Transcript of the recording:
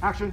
Action.